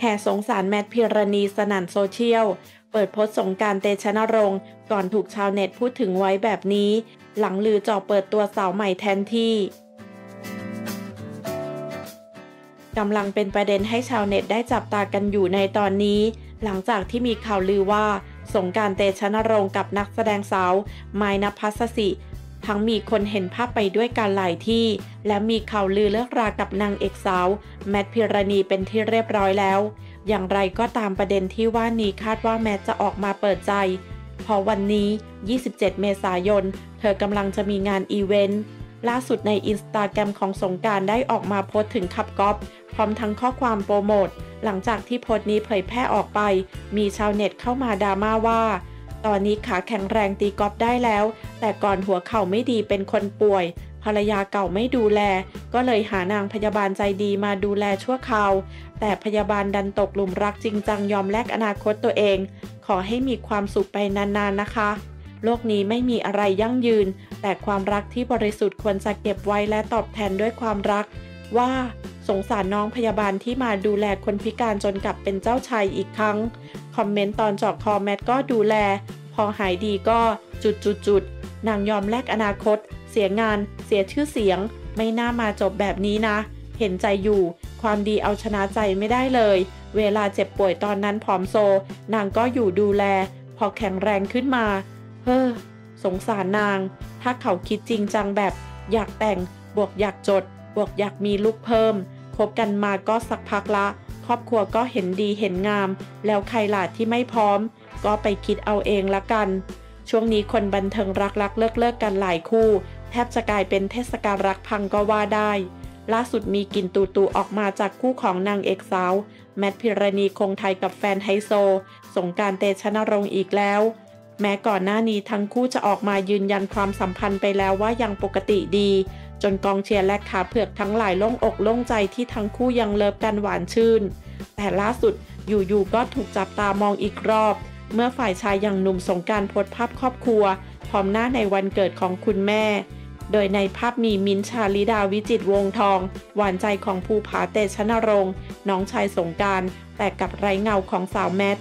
แห่สงสารแมทพิรณีสนั่นโซเชียลเปิดโพสต์สงกรานต์เตชะนรงค์ก่อนถูกชาวเน็ตพูดถึงไว้แบบนี้หลังลือจ่อเปิดตัวสาวใหม่แทนที่กำลังเป็นประเด็นให้ชาวเน็ตได้จับตากันอยู่ในตอนนี้หลังจากที่มีข่าวลือว่าสงกรานต์เตชะนรงค์กับนักแสดงสาวไมณภัสสิทั้งมีคนเห็นภาพไปด้วยกันหลายที่และมีข่าวลือเลิกรากับนางเอกสาวแมทพิรณีเป็นที่เรียบร้อยแล้วอย่างไรก็ตามประเด็นที่ว่านี้คาดว่าแมทจะออกมาเปิดใจพอวันนี้27 เมษายนเธอกำลังจะมีงานอีเวนต์ล่าสุดในอินสตาแกรมของสงกรานต์ได้ออกมาโพสต์ถึงขับก๊อล์ฟพร้อมทั้งข้อความโปรโมทหลังจากที่โพสต์นี้เผยแพร่ออกไปมีชาวเน็ตเข้ามาดราม่าว่าตอนนี้ขาแข็งแรงตีกอล์ฟได้แล้วแต่ก่อนหัวเข่าไม่ดีเป็นคนป่วยภรรยาเก่าไม่ดูแลก็เลยหานางพยาบาลใจดีมาดูแลชั่วคราวแต่พยาบาลดันตกหลุมรักจริงจังยอมแลกอนาคตตัวเองขอให้มีความสุขไปนานๆนะคะโลกนี้ไม่มีอะไรยั่งยืนแต่ความรักที่บริสุทธิ์ควรจะเก็บไว้และตอบแทนด้วยความรักว่าสงสารน้องพยาบาลที่มาดูแลคนพิการจนกลับเป็นเจ้าชายอีกครั้งคอมเมนต์ตอนเจาะคอแมทก็ดูแลพอหายดีก็จุดๆๆนางยอมแลกอนาคตเสียงานเสียชื่อเสียงไม่น่ามาจบแบบนี้นะเห็นใจอยู่ความดีเอาชนะใจไม่ได้เลยเวลาเจ็บป่วยตอนนั้นผอมโซนางก็อยู่ดูแลพอแข็งแรงขึ้นมาเฮ้อสงสารนางถ้าเขาคิดจริงจังแบบอยากแต่งบวกอยากจดบวกอยากมีลูกเพิ่มคบกันมาก็สักพักละครอบครัวก็เห็นดีเห็นงามแล้วใครล่ะที่ไม่พร้อมก็ไปคิดเอาเองละกันช่วงนี้คนบันเทิงรักๆเลิกกันหลายคู่แทบจะกลายเป็นเทศกาลรักพังก็ว่าได้ล่าสุดมีกลิ่นตู่ๆออกมาจากคู่ของนางเอกสาวแมทพิรณีคงไทยกับแฟนไฮโซสงกรานต์เตชะนรงค์อีกแล้วแม้ก่อนหน้านี้ทั้งคู่จะออกมายืนยันความสัมพันธ์ไปแล้วว่ายังปกติดีจนกองเชียร์และขาเผือกทั้งหลายโล่งอกโล่งใจที่ทั้งคู่ยังเลิฟกันหวานชื่นแต่ล่าสุดอยู่ๆก็ถูกจับตามองอีกรอบเมื่อฝ่ายชายอย่างหนุ่มสงกรานต์โพสต์ภาพครอบครัวพร้อมหน้าในวันเกิดของคุณแม่โดยในภาพมีมิ้นท์ ชาลิดาวิจิตรวงศ์ทองหวานใจของภูผาเตชะนรงค์น้องชายสงกรานต์แต่กับไร้เงาของสาวแมท